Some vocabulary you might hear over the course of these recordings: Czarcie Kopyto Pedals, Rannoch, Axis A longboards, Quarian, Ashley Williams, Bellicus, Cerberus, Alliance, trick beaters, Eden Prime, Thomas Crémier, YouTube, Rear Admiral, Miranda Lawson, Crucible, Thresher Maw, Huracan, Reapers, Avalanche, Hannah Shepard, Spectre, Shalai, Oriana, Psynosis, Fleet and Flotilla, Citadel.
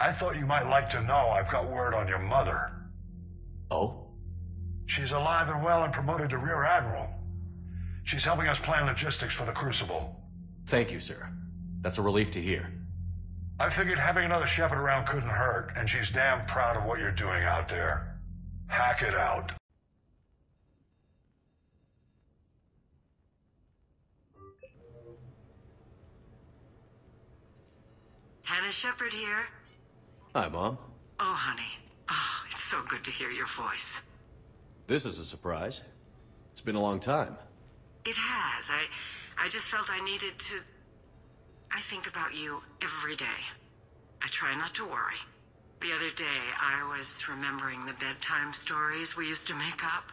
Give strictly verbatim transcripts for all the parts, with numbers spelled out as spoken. I thought you might like to know I've got word on your mother. Oh? She's alive and well and promoted to Rear Admiral. She's helping us plan logistics for the Crucible. Thank you, sir. That's a relief to hear. I figured having another Shepard around couldn't hurt, and she's damn proud of what you're doing out there. Hack it out. Hannah Shepard here. Hi, Mom. Oh, honey. Oh, it's so good to hear your voice. This is a surprise. It's been a long time. It has. I... I just felt I needed to... I think about you every day. I try not to worry. The other day, I was remembering the bedtime stories we used to make up.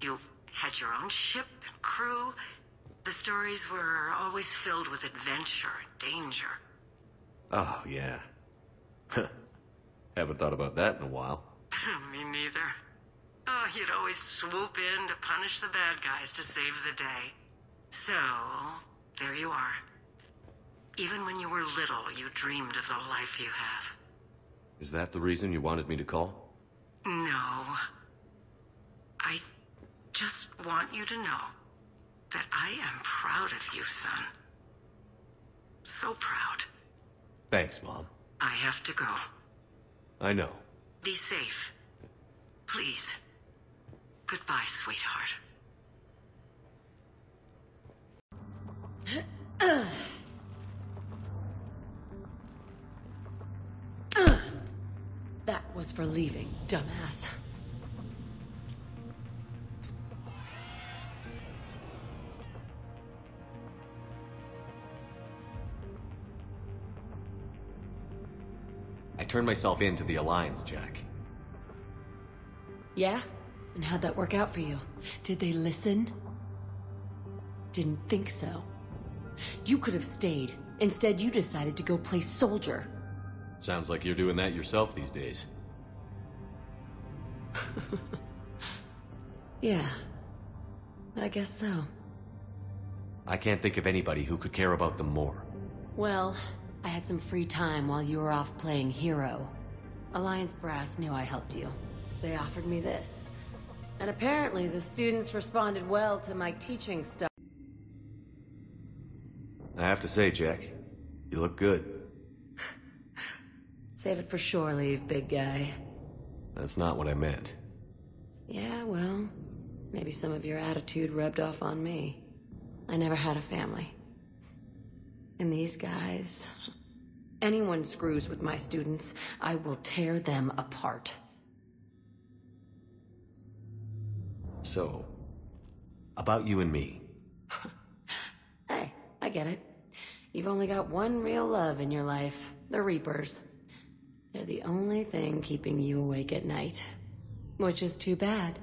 You had your own ship and crew. The stories were always filled with adventure and danger. Oh, yeah. Haven't thought about that in a while. Me neither. Oh, you'd always swoop in to punish the bad guys to save the day. So, there you are. Even when you were little, you dreamed of the life you have. Is that the reason you wanted me to call? No. I just want you to know that I am proud of you, son. So proud. Thanks, Mom. I have to go. I know. Be safe. Please. Goodbye, sweetheart. That was for leaving, dumbass. I turned myself in to the Alliance, Jack. Yeah? And how'd that work out for you? Did they listen? Didn't think so. You could have stayed. Instead, you decided to go play soldier. Sounds like you're doing that yourself these days. Yeah. I guess so. I can't think of anybody who could care about them more. Well, I had some free time while you were off playing hero. Alliance brass knew I helped you. They offered me this. And apparently the students responded well to my teaching stuff. I have to say, Jack, you look good. Save it for shore leave, big guy. That's not what I meant. Yeah, well, maybe some of your attitude rubbed off on me. I never had a family. And these guys... Anyone screws with my students, I will tear them apart. So, about you and me. Hey, I get it. You've only got one real love in your life, the Reapers. They're the only thing keeping you awake at night. Which is too bad,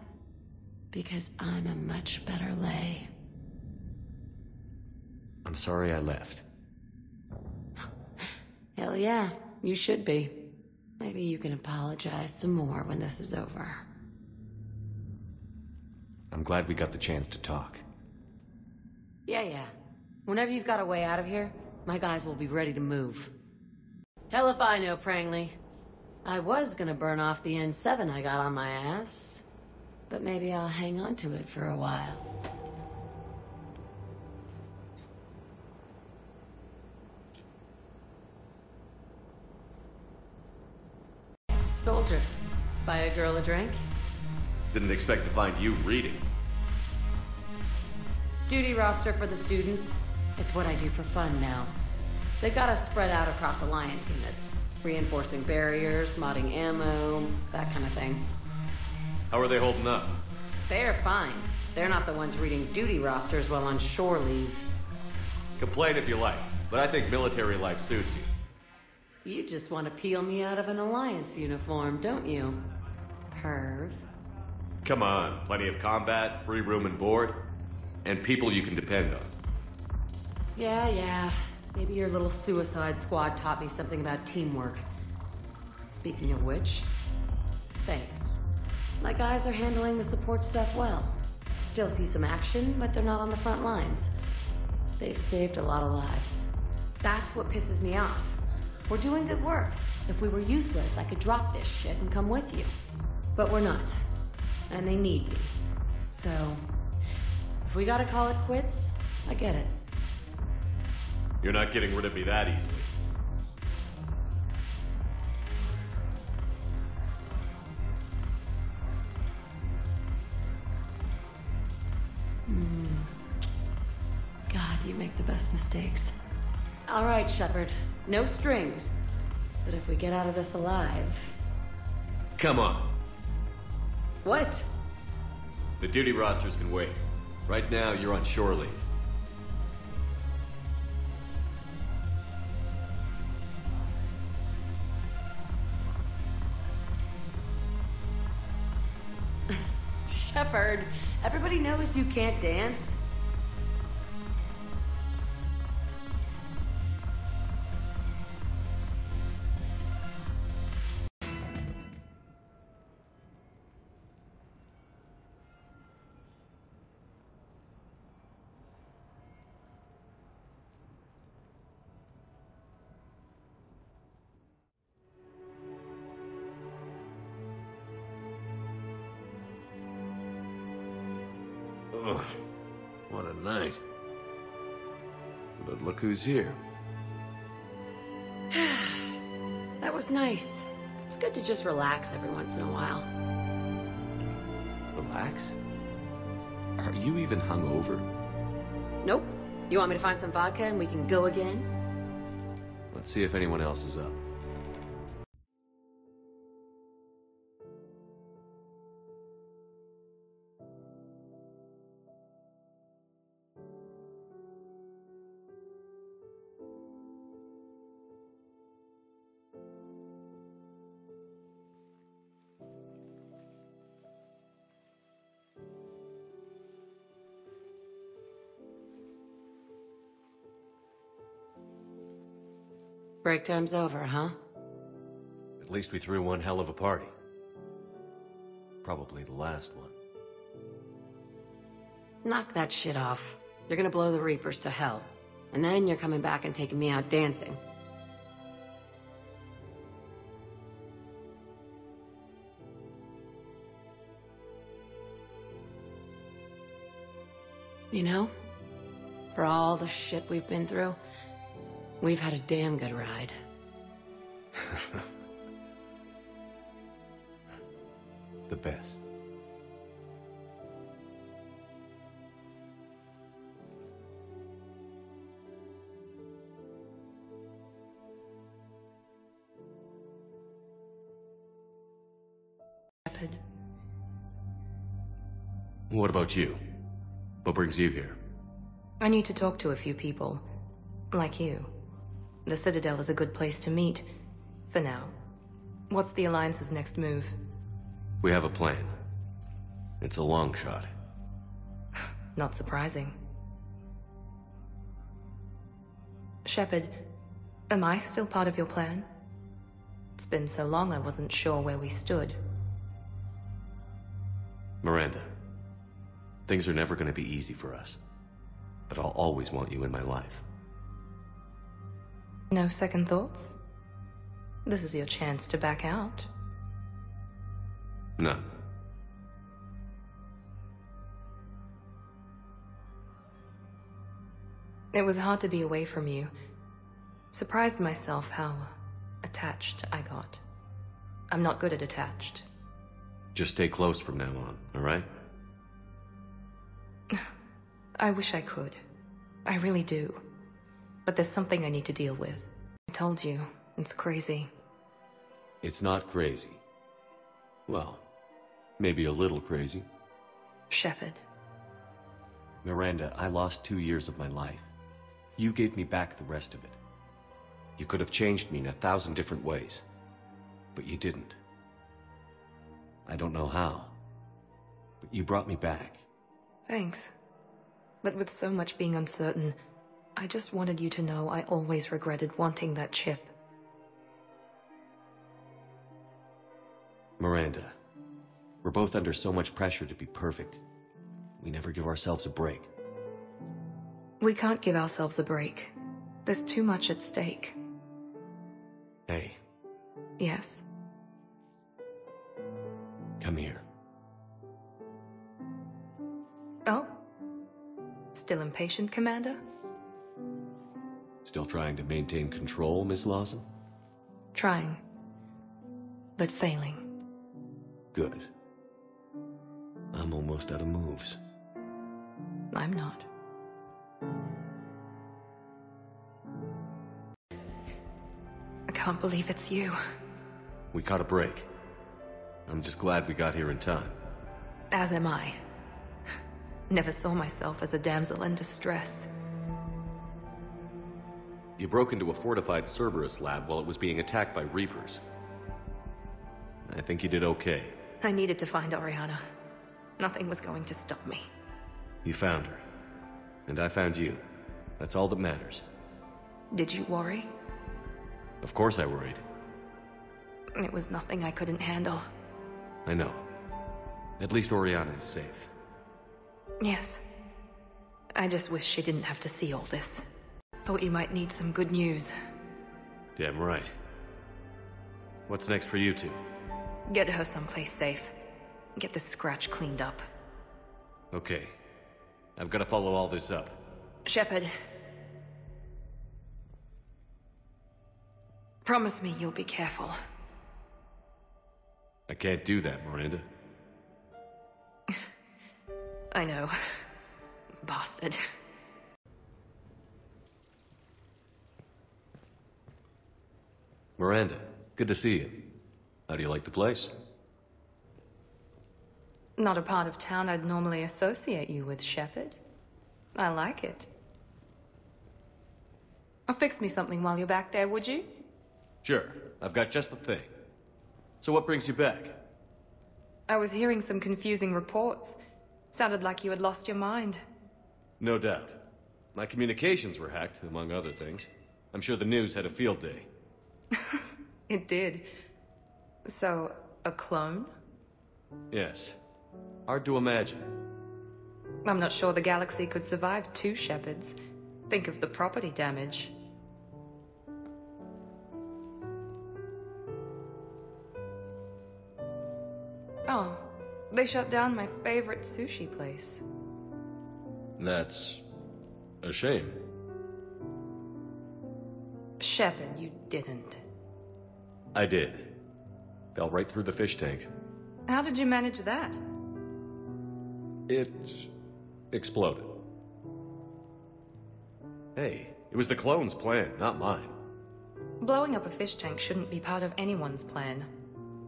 because I'm a much better lay. I'm sorry I left. Hell yeah, you should be. Maybe you can apologize some more when this is over. I'm glad we got the chance to talk. Yeah, yeah. Whenever you've got a way out of here, my guys will be ready to move. Hell if I know, Prangley. I was gonna burn off the N seven I got on my ass, but maybe I'll hang on to it for a while. Soldier, buy a girl a drink? Didn't expect to find you reading. Duty roster for the students. It's what I do for fun now. They got us spread out across Alliance units, reinforcing barriers, modding ammo, that kind of thing. How are they holding up? They're fine. They're not the ones reading duty rosters while on shore leave. Complain if you like, but I think military life suits you. You just want to peel me out of an Alliance uniform, don't you? Perv. Come on, plenty of combat, free room and board, and people you can depend on. Yeah, yeah. Maybe your little suicide squad taught me something about teamwork. Speaking of which, thanks. My guys are handling the support stuff well. Still see some action, but they're not on the front lines. They've saved a lot of lives. That's what pisses me off. We're doing good work. If we were useless, I could drop this shit and come with you. But we're not. And they need me. So, if we gotta call it quits, I get it. You're not getting rid of me that easily. Mm. God, you make the best mistakes. All right, Shepard. No strings. But if we get out of this alive... Come on. What? The duty rosters can wait. Right now, you're on shore leave. Shepard, everybody knows you can't dance. Oh, what a night. But look who's here. That was nice. It's good to just relax every once in a while. Relax? Are you even hungover? Nope. You want me to find some vodka and we can go again? Let's see if anyone else is up. Break time's over, huh? At least we threw one hell of a party. Probably the last one. Knock that shit off. You're gonna blow the Reapers to hell. And then you're coming back and taking me out dancing. You know, for all the shit we've been through, we've had a damn good ride. The best. What about you? What brings you here? I need to talk to a few people, like you. The Citadel is a good place to meet, for now. What's the Alliance's next move? We have a plan. It's a long shot. Not surprising. Shepard, am I still part of your plan? It's been so long I wasn't sure where we stood. Miranda, things are never going to be easy for us, but I'll always want you in my life. No second thoughts? This is your chance to back out. No. It was hard to be away from you. Surprised myself how attached I got. I'm not good at attached. Just stay close from now on, all right? I wish I could. I really do. But there's something I need to deal with. I told you, it's crazy. It's not crazy. Well, maybe a little crazy. Shepard. Miranda, I lost two years of my life. You gave me back the rest of it. You could have changed me in a thousand different ways, but you didn't. I don't know how, but you brought me back. Thanks. But with so much being uncertain, I just wanted you to know I always regretted wanting that chip. Miranda, we're both under so much pressure to be perfect. We never give ourselves a break. We can't give ourselves a break. There's too much at stake. Hey. Yes. Come here. Oh? Still impatient, Commander? Still trying to maintain control, Miss Lawson? Trying. But failing. Good. I'm almost out of moves. I'm not. I can't believe it's you. We caught a break. I'm just glad we got here in time. As am I. Never saw myself as a damsel in distress. You broke into a fortified Cerberus lab while it was being attacked by Reapers. I think you did okay. I needed to find Oriana. Nothing was going to stop me. You found her. And I found you. That's all that matters. Did you worry? Of course I worried. It was nothing I couldn't handle. I know. At least Oriana is safe. Yes. I just wish she didn't have to see all this. Thought you might need some good news. Damn right. What's next for you two? Get her someplace safe. Get this scratch cleaned up. Okay. I've got to follow all this up. Shepard. Promise me you'll be careful. I can't do that, Miranda. I know. Bastard. Miranda, good to see you. How do you like the place? Not a part of town I'd normally associate you with, Shepard. I like it. I'll fix me something while you're back there, would you? Sure. I've got just the thing. So what brings you back? I was hearing some confusing reports. Sounded like you had lost your mind. No doubt. My communications were hacked, among other things. I'm sure the news had a field day. It did. So, a clone? Yes. Hard to imagine. I'm not sure the galaxy could survive two Shepards. Think of the property damage. Oh. They shut down my favorite sushi place. That's a shame. Shepard, you didn't. I did. Fell right through the fish tank. How did you manage that? It exploded. Hey, it was the clone's plan, not mine. Blowing up a fish tank shouldn't be part of anyone's plan.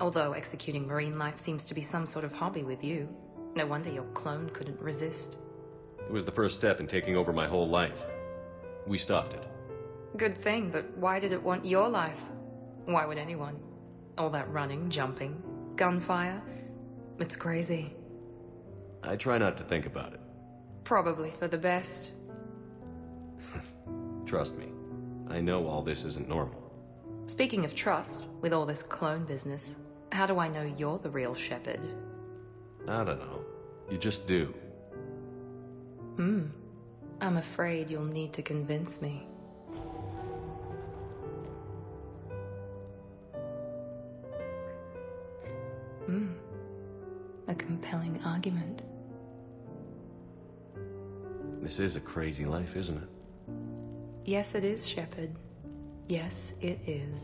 Although executing marine life seems to be some sort of hobby with you. No wonder your clone couldn't resist. It was the first step in taking over my whole life. We stopped it. Good thing, but why did it want your life? Why would anyone? All that running, jumping, gunfire. It's crazy. I try not to think about it. Probably for the best. Trust me, I know all this isn't normal. Speaking of trust, with all this clone business, how do I know you're the real Shepard? I don't know. You just do. Hmm. I'm afraid you'll need to convince me. Hmm. A compelling argument. This is a crazy life, isn't it? Yes, it is, Shepard. Yes, it is.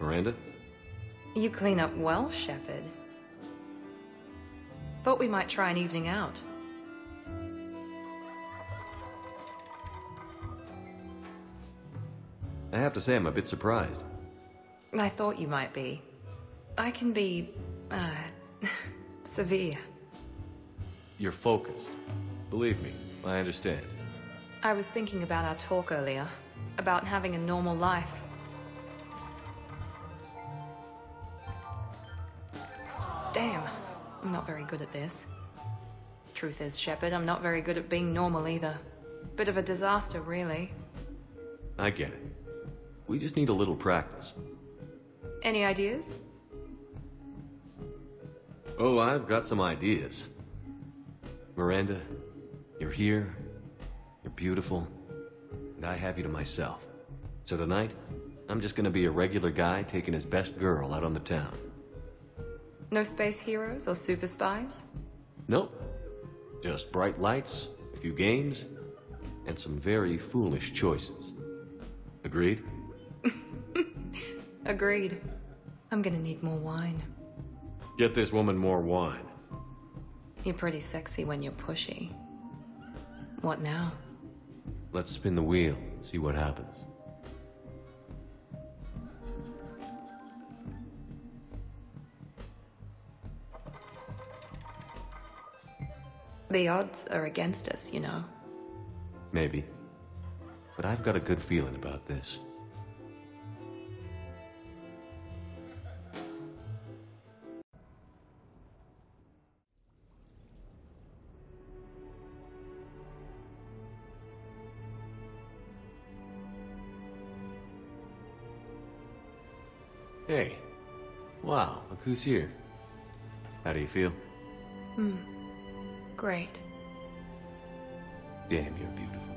Miranda? You clean up well, Shepard. Thought we might try an evening out. I have to say I'm a bit surprised. I thought you might be. I can be, uh, severe. You're focused. Believe me, I understand. I was thinking about our talk earlier, about having a normal life. Damn. I'm not very good at this. Truth is, Shepard, I'm not very good at being normal either. Bit of a disaster, really. I get it. We just need a little practice. Any ideas? Oh, I've got some ideas. Miranda, you're here, you're beautiful, and I have you to myself. So tonight, I'm just gonna be a regular guy taking his best girl out on the town. No space heroes or super spies? Nope. Just bright lights, a few games, and some very foolish choices. Agreed? Agreed. I'm gonna need more wine. Get this woman more wine. You're pretty sexy when you're pushy. What now? Let's spin the wheel and see what happens. The odds are against us, you know. Maybe. But I've got a good feeling about this. Hey. Wow, look who's here. How do you feel? Hmm. Great. Damn, you're beautiful.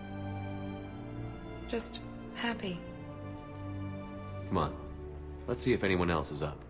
Just happy. Come on. Let's see if anyone else is up.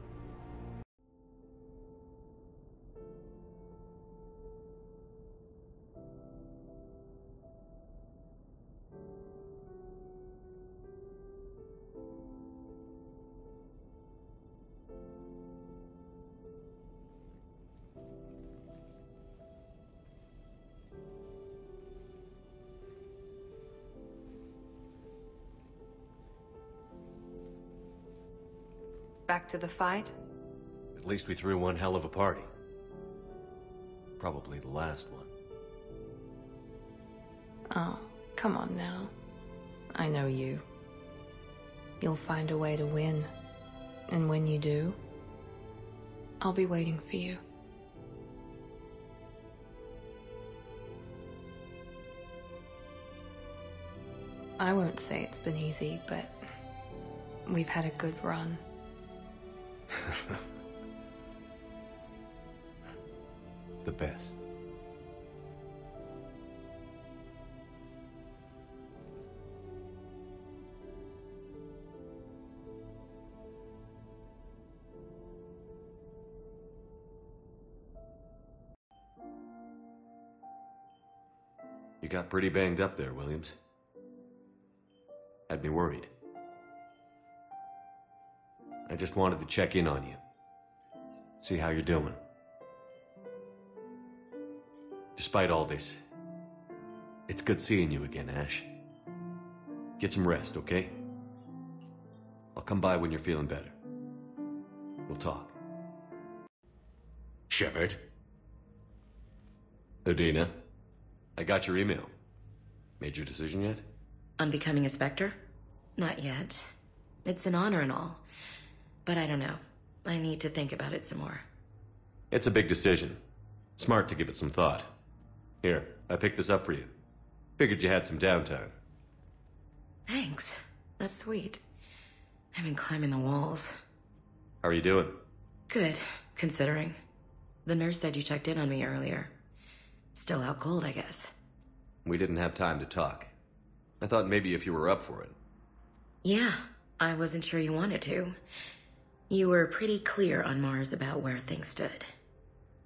Back to the fight? At least we threw one hell of a party. Probably the last one. Oh, come on now. I know you. You'll find a way to win. And when you do, I'll be waiting for you. I won't say it's been easy, but we've had a good run. The best. You got pretty banged up there, Williams. Had me worried. I just wanted to check in on you. See how you're doing. Despite all this, it's good seeing you again, Ash. Get some rest, okay? I'll come by when you're feeling better. We'll talk. Shepard? Odina, I got your email. Made your decision yet? On becoming a Spectre? Not yet. It's an honor and all. But I don't know. I need to think about it some more. It's a big decision. Smart to give it some thought. Here, I picked this up for you. Figured you had some downtime. Thanks. That's sweet. I've been climbing the walls. How are you doing? Good, considering. The nurse said you checked in on me earlier. Still out cold, I guess. We didn't have time to talk. I thought maybe if you were up for it. Yeah, I wasn't sure you wanted to. You were pretty clear on Mars about where things stood.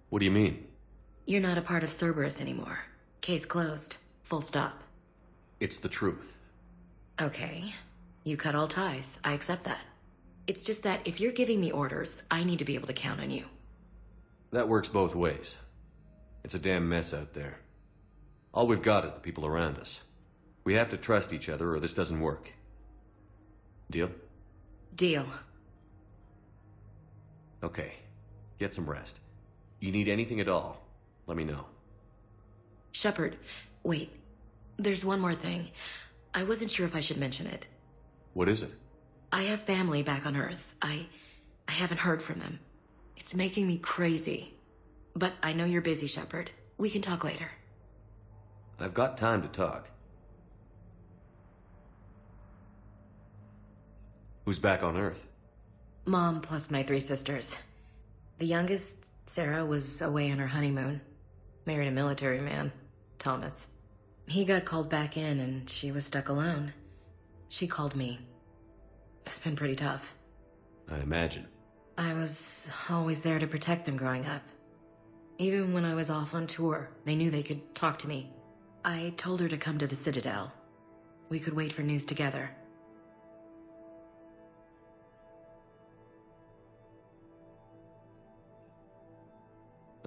What do you mean? You're not a part of Cerberus anymore. Case closed. Full stop. It's the truth. Okay. You cut all ties. I accept that. It's just that if you're giving me orders, I need to be able to count on you. That works both ways. It's a damn mess out there. All we've got is the people around us. We have to trust each other or this doesn't work. Deal? Deal. Okay, get some rest. You need anything at all, let me know. Shepard, wait. There's one more thing. I wasn't sure if I should mention it. What is it? I have family back on Earth. I... I haven't heard from them. It's making me crazy. But I know you're busy, Shepard. We can talk later. I've got time to talk. Who's back on Earth? Mom plus my three sisters. The youngest, Sarah, was away on her honeymoon. Married a military man, Thomas. He got called back in and she was stuck alone. She called me. It's been pretty tough. I imagine. I was always there to protect them growing up. Even when I was off on tour, they knew they could talk to me. I told her to come to the Citadel. We could wait for news together.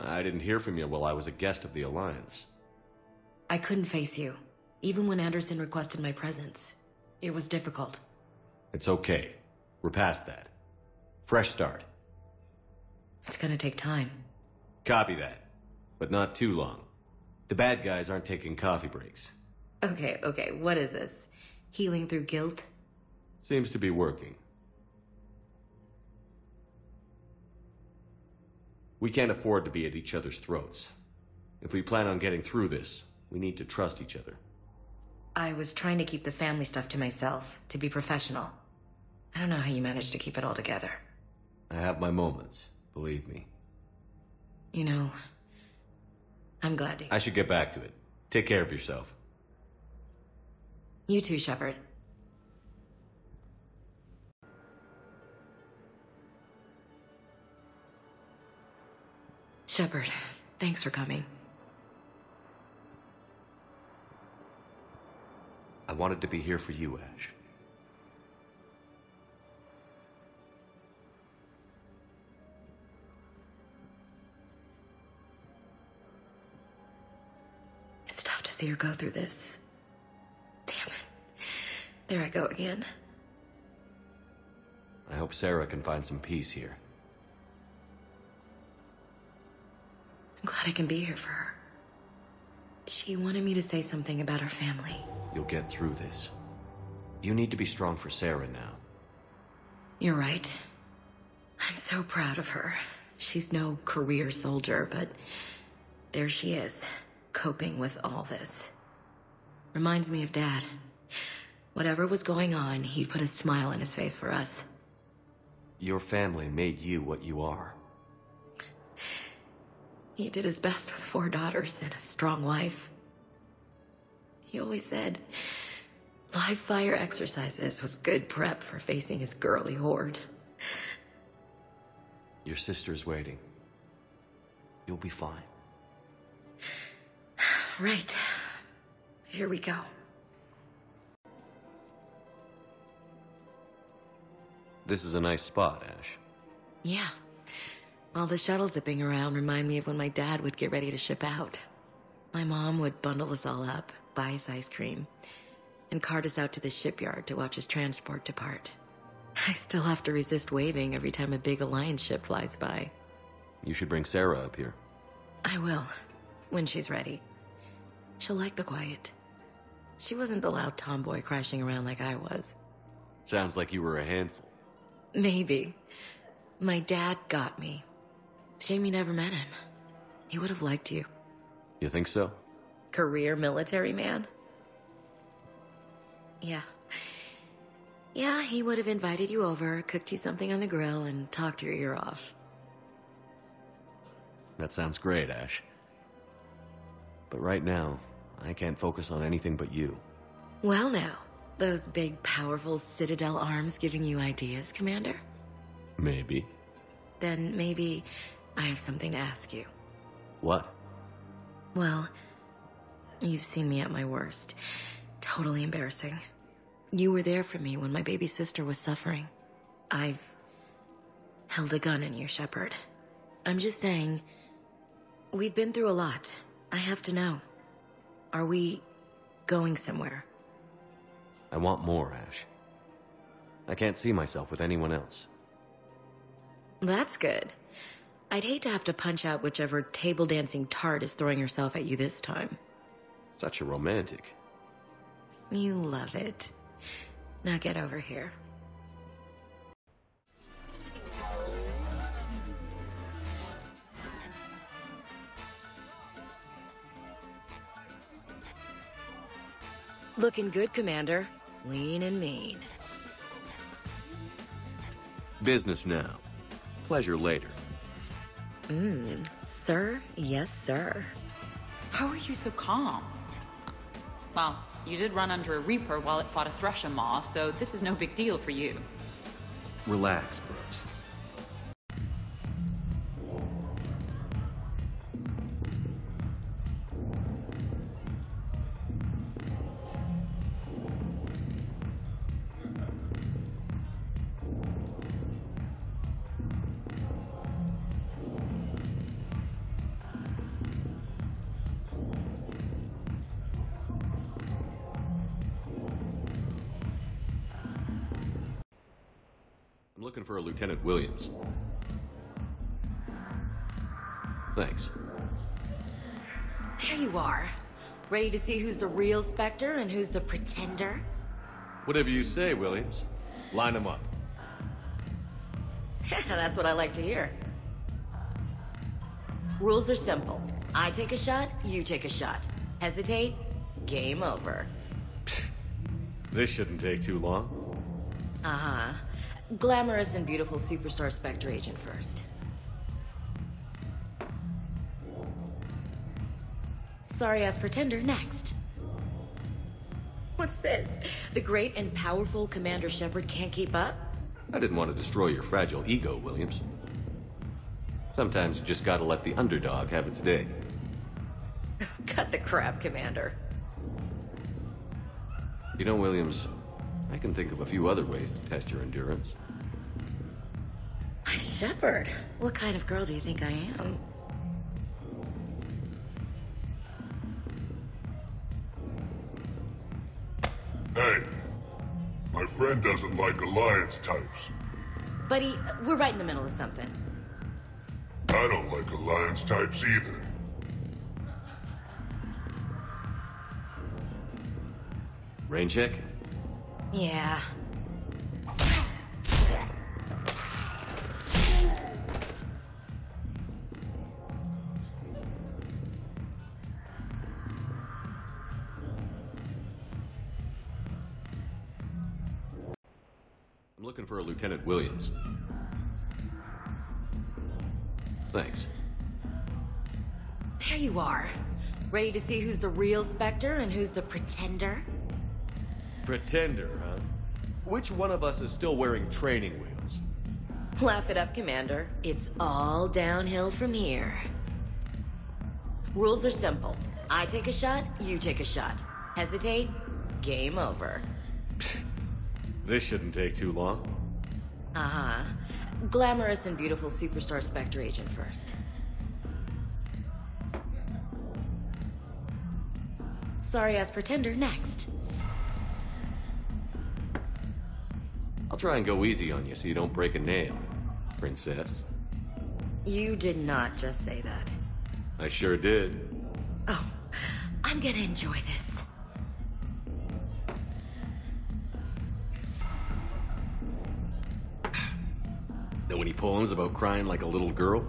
I didn't hear from you while I was a guest of the Alliance. I couldn't face you, even when Anderson requested my presence. It was difficult. It's okay. We're past that. Fresh start. It's gonna take time. Copy that. But not too long. The bad guys aren't taking coffee breaks. Okay, okay, what is this? Healing through guilt? Seems to be working. We can't afford to be at each other's throats. If we plan on getting through this, we need to trust each other. I was trying to keep the family stuff to myself, to be professional. I don't know how you managed to keep it all together. I have my moments, believe me. You know, I'm glad you... I should get back to it. Take care of yourself. You too, Shepard. Shepard, thanks for coming. I wanted to be here for you, Ash. It's tough to see her go through this. Damn it. There I go again. I hope Sarah can find some peace here. I'm glad I can be here for her. She wanted me to say something about her family. You'll get through this. You need to be strong for Sarah now. You're right. I'm so proud of her. She's no career soldier, but there she is, coping with all this. Reminds me of Dad. Whatever was going on, he put a smile on his face for us. Your family made you what you are. He did his best with four daughters and a strong wife. He always said live fire exercises was good prep for facing his girly horde. Your sister's waiting. You'll be fine. Right. Here we go. This is a nice spot, Ash. Yeah. All the shuttles zipping around remind me of when my dad would get ready to ship out. My mom would bundle us all up, buy us ice cream, and cart us out to the shipyard to watch his transport depart. I still have to resist waving every time a big Alliance ship flies by. You should bring Sarah up here. I will, when she's ready. She'll like the quiet. She wasn't the loud tomboy crashing around like I was. Sounds like you were a handful. Maybe. My dad got me. Shame you never met him. He would have liked you. You think so? Career military man? Yeah. Yeah, he would have invited you over, cooked you something on the grill, and talked your ear off. That sounds great, Ash. But right now, I can't focus on anything but you. Well now, those big, powerful Citadel arms giving you ideas, Commander? Maybe. Then maybe I have something to ask you. What? Well, you've seen me at my worst. Totally embarrassing. You were there for me when my baby sister was suffering. I've held a gun in you, Shepard. I'm just saying, we've been through a lot. I have to know. Are we going somewhere? I want more, Ash. I can't see myself with anyone else. That's good. I'd hate to have to punch out whichever table-dancing tart is throwing herself at you this time. Such a romantic. You love it. Now get over here. Looking good, Commander. Lean and mean. Business now. Pleasure later. Mmm. Sir? Yes, sir. How are you so calm? Well, you did run under a Reaper while it fought a Thresher Maw, so this is no big deal for you. Relax, Brooks. Looking for a Lieutenant Williams. Thanks. There you are. Ready to see who's the real Spectre and who's the pretender? Whatever you say, Williams. Line them up. That's what I like to hear. Rules are simple. I take a shot, you take a shot. Hesitate, game over. This shouldn't take too long. Uh-huh. Glamorous and beautiful superstar Spectre agent first. Sorry-ass pretender next. What's this? The great and powerful Commander Shepard can't keep up? I didn't want to destroy your fragile ego, Williams. Sometimes you just gotta let the underdog have its day. Cut the crap, Commander. You know, Williams, I can think of a few other ways to test your endurance. My Shepard, what kind of girl do you think I am? Hey, my friend doesn't like Alliance types. Buddy, we're right in the middle of something. I don't like Alliance types either. Rain check? Yeah. I'm looking for a Lieutenant Williams. Thanks. There you are. Ready to see who's the real Spectre and who's the pretender? Pretender, huh? Which one of us is still wearing training wheels? Laugh it up, Commander. It's all downhill from here. Rules are simple. I take a shot, you take a shot. Hesitate, game over. This shouldn't take too long. Uh-huh. Glamorous and beautiful superstar Spectre agent first. Sorry-ass pretender next. I'll try and go easy on you so you don't break a nail, princess. You did not just say that. I sure did. Oh, I'm gonna enjoy this. Know any poems about crying like a little girl?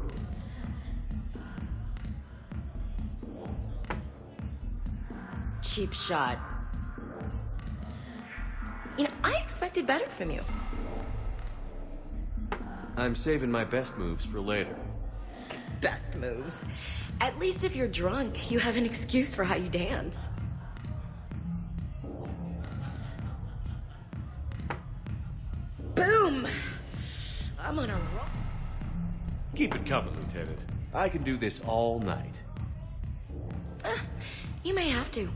Cheap shot. You know, I expected better from you. I'm saving my best moves for later. Best moves? At least if you're drunk, you have an excuse for how you dance. Boom! I'm on a roll. Keep it coming, Lieutenant. I can do this all night. Uh, you may have to.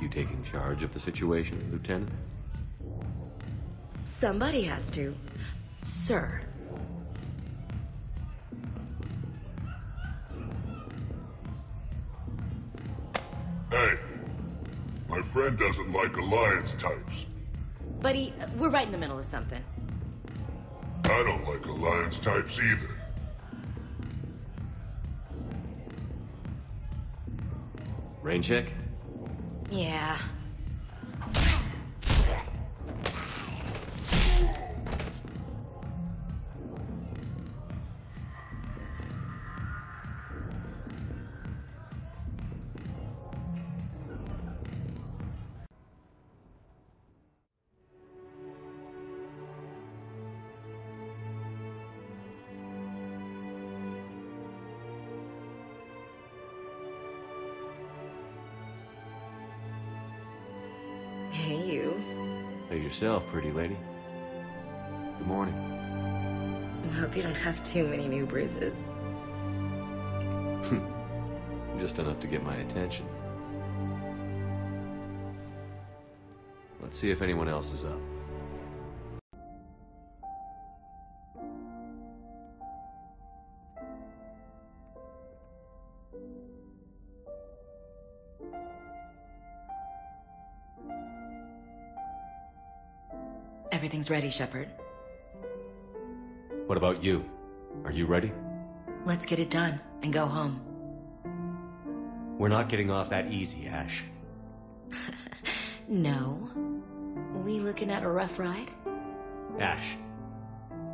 You taking charge of the situation, Lieutenant? Somebody has to, sir. Hey, my friend doesn't like Alliance types. Buddy, we're right in the middle of something. I don't like Alliance types either. Rain check? Yeah. pay you. Pay yourself, pretty lady. Good morning. I hope you don't have too many new bruises. Just enough to get my attention. Let's see if anyone else is up. Everything's ready, Shepard. What about you? Are you ready? Let's get it done and go home. We're not getting off that easy, Ash. No. We looking at a rough ride? Ash,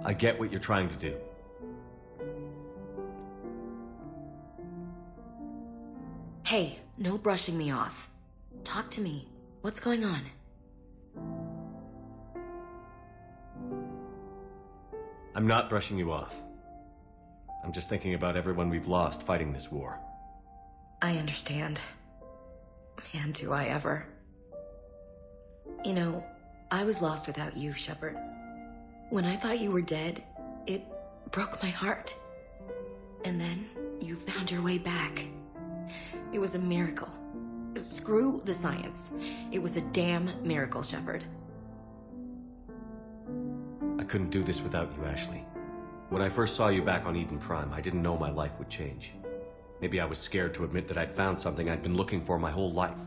I get what you're trying to do. Hey, no brushing me off. Talk to me. What's going on? I'm not brushing you off. I'm just thinking about everyone we've lost fighting this war. I understand. And do I ever. You know, I was lost without you, Shepard. When I thought you were dead, it broke my heart. And then you found your way back. It was a miracle. Screw the science. It was a damn miracle, Shepard. I couldn't do this without you, Ashley. When I first saw you back on Eden Prime, I didn't know my life would change. Maybe I was scared to admit that I'd found something I'd been looking for my whole life.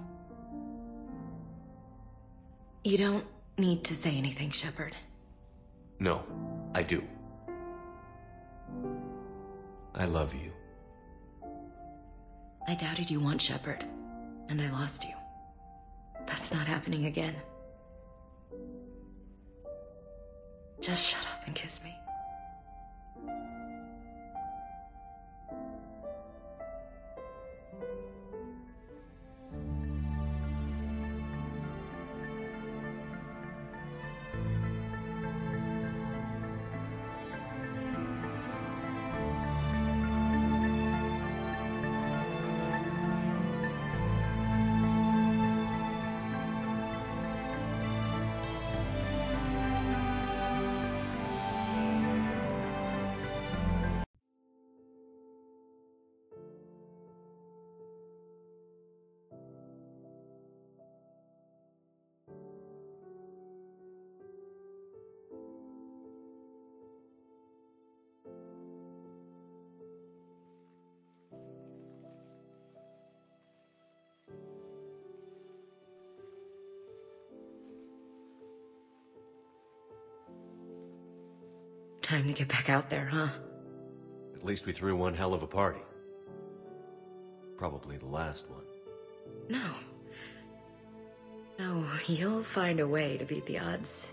You don't need to say anything, Shepard. No, I do. I love you. I doubted you once, Shepard, and I lost you. That's not happening again. Just shut up and kiss me. Time to get back out there, huh? At least we threw one hell of a party. Probably the last one. No. No, you'll find a way to beat the odds.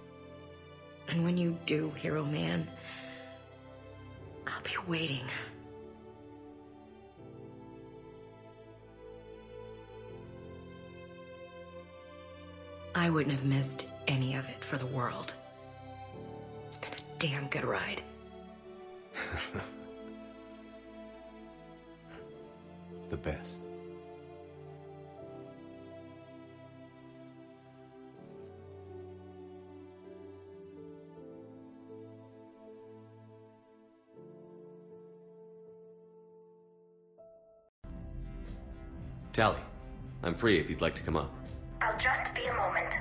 And when you do, hero man, I'll be waiting. I wouldn't have missed any of it for the world. Damn good ride. The best. Tally, I'm free if you'd like to come up. I'll just be a moment.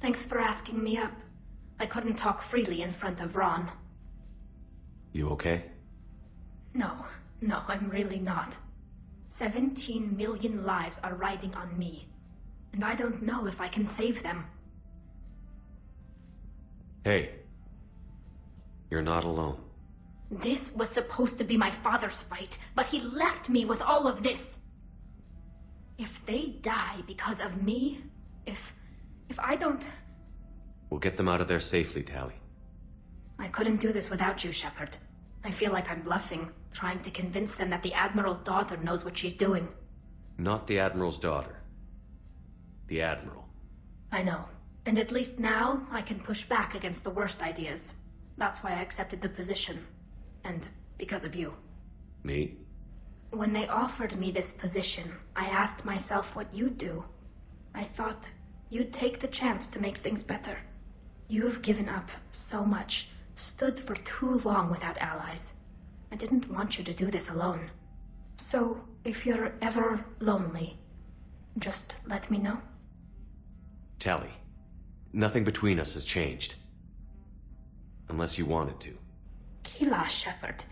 Thanks for asking me up. I couldn't talk freely in front of Ron. You okay? No, no, I'm really not. Seventeen million lives are riding on me, and I don't know if I can save them. Hey, you're not alone. This was supposed to be my father's fight, but he left me with all of this. If they die because of me, if... If I don't... We'll get them out of there safely, Tally. I couldn't do this without you, Shepard. I feel like I'm bluffing, trying to convince them that the Admiral's daughter knows what she's doing. Not the Admiral's daughter. The Admiral. I know. And at least now, I can push back against the worst ideas. That's why I accepted the position. And because of you. Me? When they offered me this position, I asked myself what you'd do. I thought you'd take the chance to make things better. You've given up so much, stood for too long without allies. I didn't want you to do this alone. So, if you're ever lonely, just let me know. Tally, nothing between us has changed. Unless you wanted to. Kila Shepard,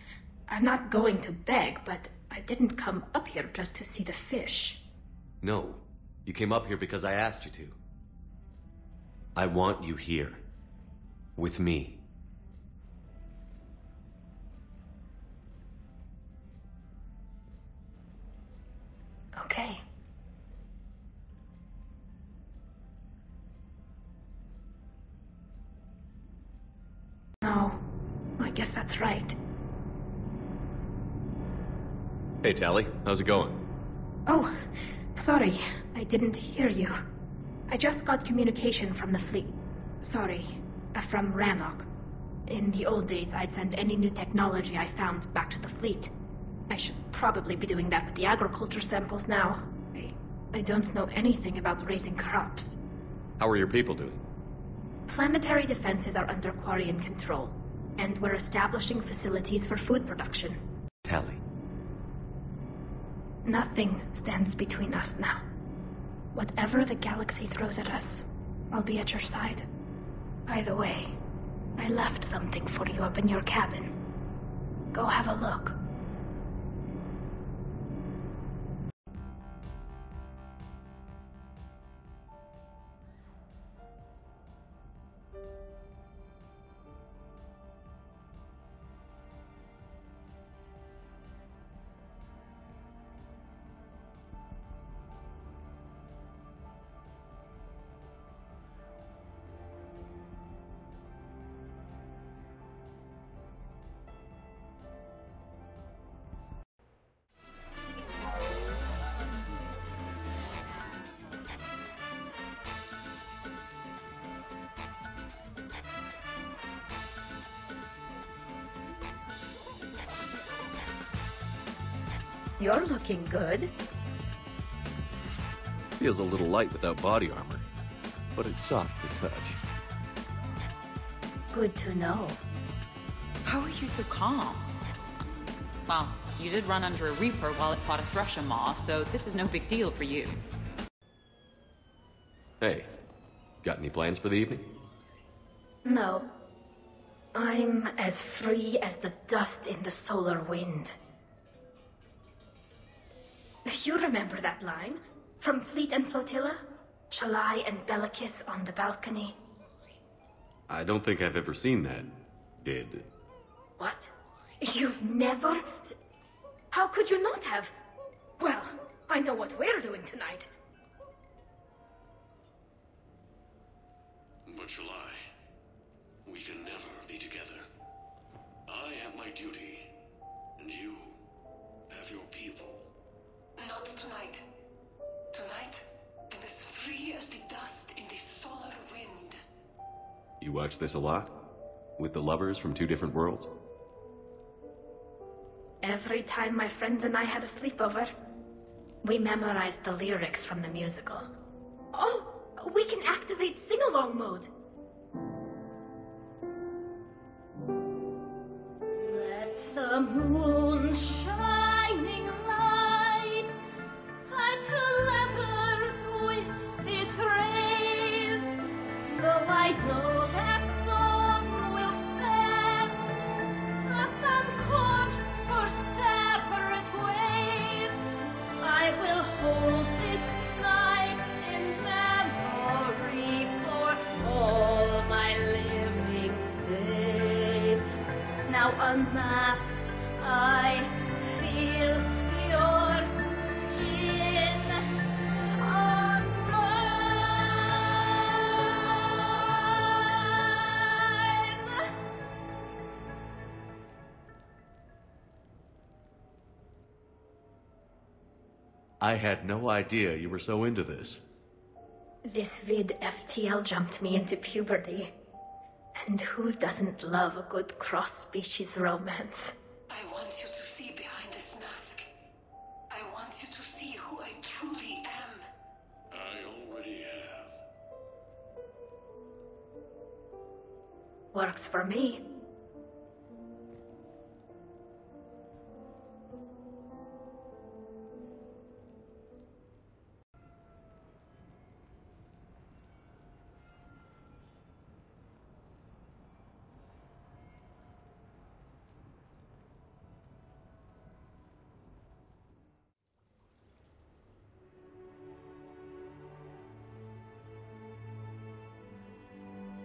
I'm not going to beg, but I didn't come up here just to see the fish. No, you came up here because I asked you to. I want you here, with me. Okay. No, I guess that's right. Hey, Tally. How's it going? Oh, sorry. I didn't hear you. I just got communication from the fleet. Sorry, from Rannoch. In the old days, I'd send any new technology I found back to the fleet. I should probably be doing that with the agriculture samples now. I, I don't know anything about raising crops. How are your people doing? Planetary defenses are under Quarian control, and we're establishing facilities for food production. Tally. Nothing stands between us now. Whatever the galaxy throws at us, I'll be at your side. By the way, I left something for you up in your cabin. Go have a look. You're looking good. Feels a little light without body armor, but it's soft to touch. Good to know. How are you so calm? Well, you did run under a Reaper while it fought a Thresher Maw, so this is no big deal for you. Hey, got any plans for the evening? No. I'm as free as the dust in the solar wind. You remember that line? From Fleet and Flotilla? Shalai and Bellicus on the balcony? I don't think I've ever seen that. Did... What? You've never... How could you not have? Well, I know what we're doing tonight. But Shalai, we can never be together. I have my duty, and you have your people. Not tonight. Tonight, I'm as free as the dust in the solar wind. You watch this a lot? With the lovers from two different worlds? Every time my friends and I had a sleepover, we memorized the lyrics from the musical. Oh, we can activate sing-along mode! Let the moon shining light to lovers with its rays, though I know that dawn will set a sun coursed for separate ways. I will hold this night in memory for all my living days. Now unmasked, I feel. I had no idea you were so into this. This vid F T L jumped me into puberty. And who doesn't love a good cross-species romance? I want you to see behind this mask. who I truly am. I already have. Works for me.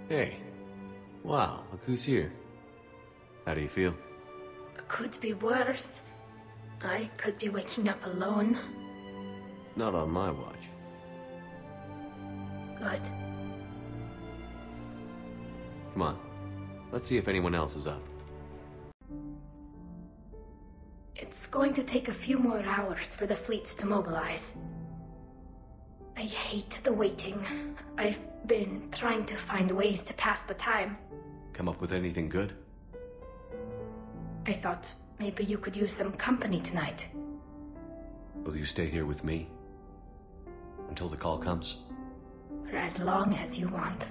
Hey. Wow, look who's here. How do you feel? Could be worse. I could be waking up alone. Not on my watch. Good. Come on. Let's see if anyone else is up. It's going to take a few more hours for the fleets to mobilize. I hate the waiting. I've been trying to find ways to pass the time. Come up with anything good? I thought maybe you could use some company tonight. Will you stay here with me? Until the call comes? For as long as you want.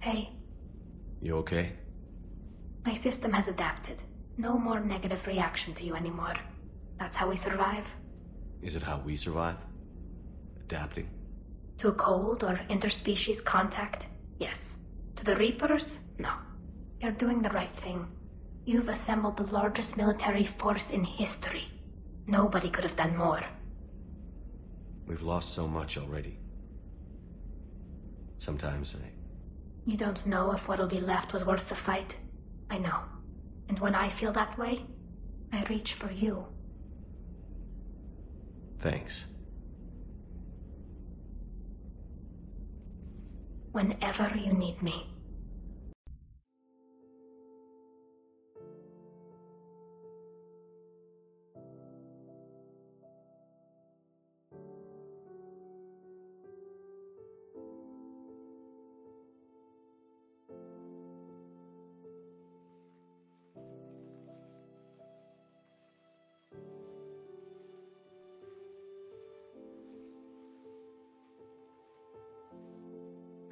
Hey. You okay? My system has adapted. No more negative reaction to you anymore. That's how we survive. Is it how we survive? Adapting? To cold or interspecies contact? Yes. To the Reapers? No. You're doing the right thing. You've assembled the largest military force in history. Nobody could have done more. We've lost so much already. Sometimes I... You don't know if what'll be left was worth the fight. I know. And when I feel that way, I reach for you. Thanks. Whenever you need me.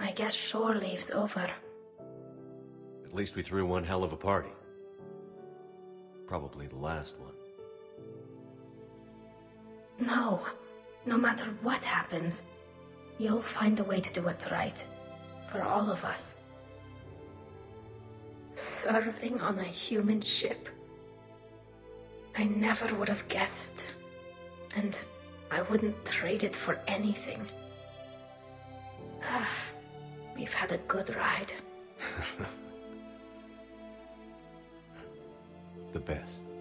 I guess shore leave's over. At least we threw one hell of a party. Probably the last one. No. No matter what happens, you'll find a way to do what's right. For all of us. Serving on a human ship. I never would have guessed. And I wouldn't trade it for anything. Ah. We've had a good ride. The best.